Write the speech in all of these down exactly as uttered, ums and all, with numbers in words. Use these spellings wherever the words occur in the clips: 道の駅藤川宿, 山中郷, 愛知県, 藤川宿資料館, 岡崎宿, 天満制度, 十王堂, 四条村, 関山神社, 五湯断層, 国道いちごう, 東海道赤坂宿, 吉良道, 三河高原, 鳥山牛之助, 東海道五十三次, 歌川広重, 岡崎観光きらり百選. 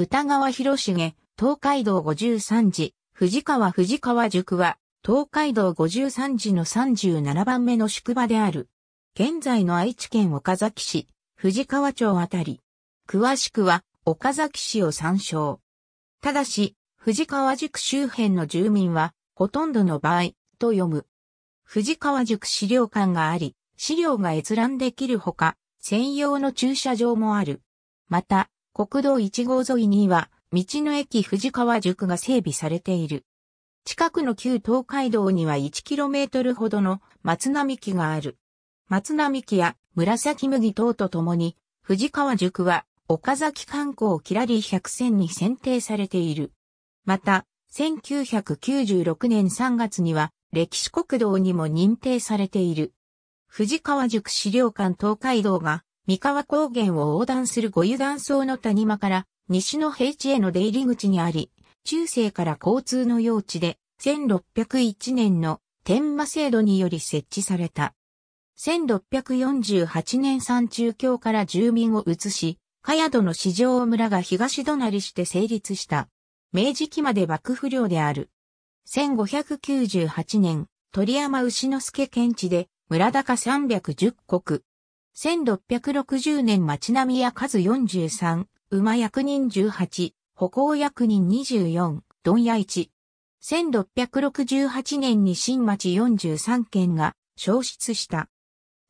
歌川広重、東海道五十三次、藤川藤川宿は、東海道五十三次のさんじゅうななばんめの宿場である。現在の愛知県岡崎市、藤川町あたり。詳しくは、岡崎市を参照。ただし、藤川宿周辺の住民は、ほとんどの場合、と読む。藤川宿資料館があり、資料が閲覧できるほか、専用の駐車場もある。また、国道いちごう沿いには、道の駅藤川宿が整備されている。近くの旧東海道には いちキロメートル ほどの松並木がある。松並木や紫麦等とともに、藤川宿は岡崎観光きらりひゃく選に選定されている。また、せんきゅうひゃくきゅうじゅうろくねんさんがつには歴史国道にも認定されている。藤川宿資料館東海道が、三河高原を横断する五湯断層の谷間から西の平地への出入り口にあり、中世から交通の要地でせんろっぴゃくいちねんの天満制度により設置された。せんろっぴゃくよんじゅうはちねん山中郷から住民を移し、茅戸の四条村が東隣して成立した。明治期まで幕府領である。せんごひゃくきゅうじゅうはちねん、鳥山丑之助検地で村高さんびゃくじゅっこく。せんろっぴゃくろくじゅうねん町並屋数よんじゅうさん、馬役人じゅうはち、歩行役人にじゅうよん、問屋いち。せんろっぴゃくろくじゅうはちねんに新町よんじゅうさんけんが消失した。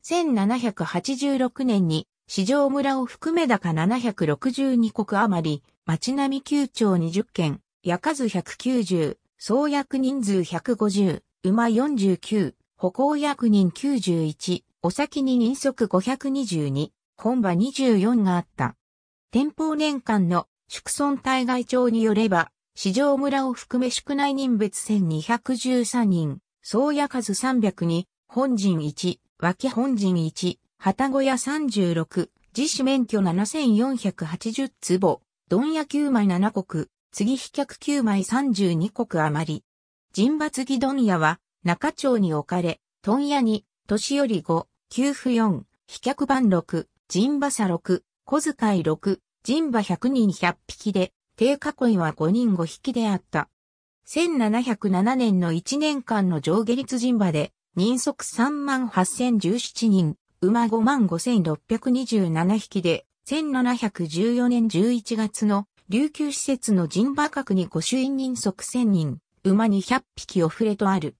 せんななひゃくはちじゅうろくねんに四条村を含め高ななひゃくろくじゅうにこく余り、町並旧町にじゅっけん、屋数ひゃくきゅうじゅう、総役人数ひゃくごじゅう、馬よんじゅうきゅう、歩行役人きゅうじゅういち、お先に人足ごひゃくにじゅうに、本場にじゅうよんがあった。天保年間の宿村対外帳によれば、四条村を含め宿内人別せんにひゃくじゅうさんにん、総屋数さんびゃくに、本陣いち、脇本陣いち、旗小屋さんじゅうろく、自主免許ななせんよんひゃくはちじゅうつぼ、問屋きゅうまいななこく、継ぎ飛脚きゅうまいさんじゅうにこく余り。陣馬継ぎ問屋は、中町に置かれ、問屋に、年寄りご、給付よん、飛脚番ろく、陣馬差ろく、小遣いろく、陣馬ひゃくにんひゃっぴきで、定囲いはごにんごひきであった。せんななひゃくななねんのいちねんかんの上下率陣馬で、人足さんまんはっせんじゅうななにん、馬ごまんごせんろっぴゃくにじゅうななひきで、せんななひゃくじゅうよねんじゅういちがつの琉球施設の陣馬閣に御朱印人足せんにん、馬にひゃっぴきお触れとある。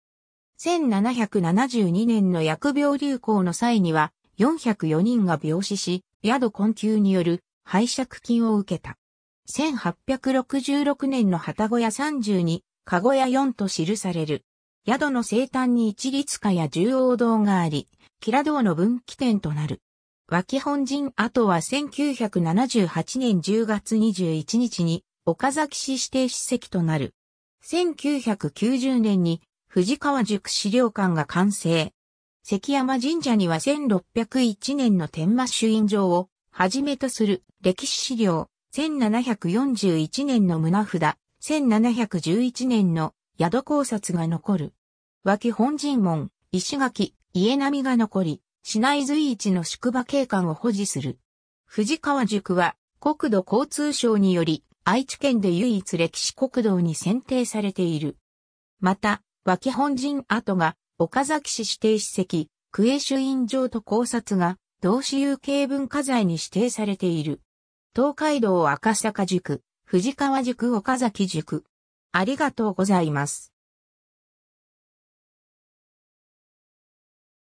せんななひゃくななじゅうにねんの疫病流行の際には、よんひゃくよにんが病死し、宿困窮による拝借金を受けた。せんはっぴゃくろくじゅうろくねんの旗小屋さんじゅうに、かごやよんと記される。宿の西端に一律家や十王堂があり、吉良堂の分岐点となる。脇本陣跡はせんきゅうひゃくななじゅうはちねんじゅうがつにじゅういちにちに岡崎市指定史跡となる。せんきゅうひゃくきゅうじゅうねんに、藤川宿資料館が完成。関山神社にはせんろっぴゃくいちねんの天満朱印状をはじめとする歴史資料、せんななひゃくよんじゅういちねんの棟札、せんななひゃくじゅういちねんの宿考察が残る。脇本陣門、石垣、家並が残り、市内随一の宿場景観を保持する。藤川宿は国土交通省により愛知県で唯一歴史国道に選定されている。また、脇本陣跡が岡崎市指定史跡、区営朱印状と考察が同市有形文化財に指定されている。東海道赤坂宿、藤川宿岡崎宿。ありがとうございます。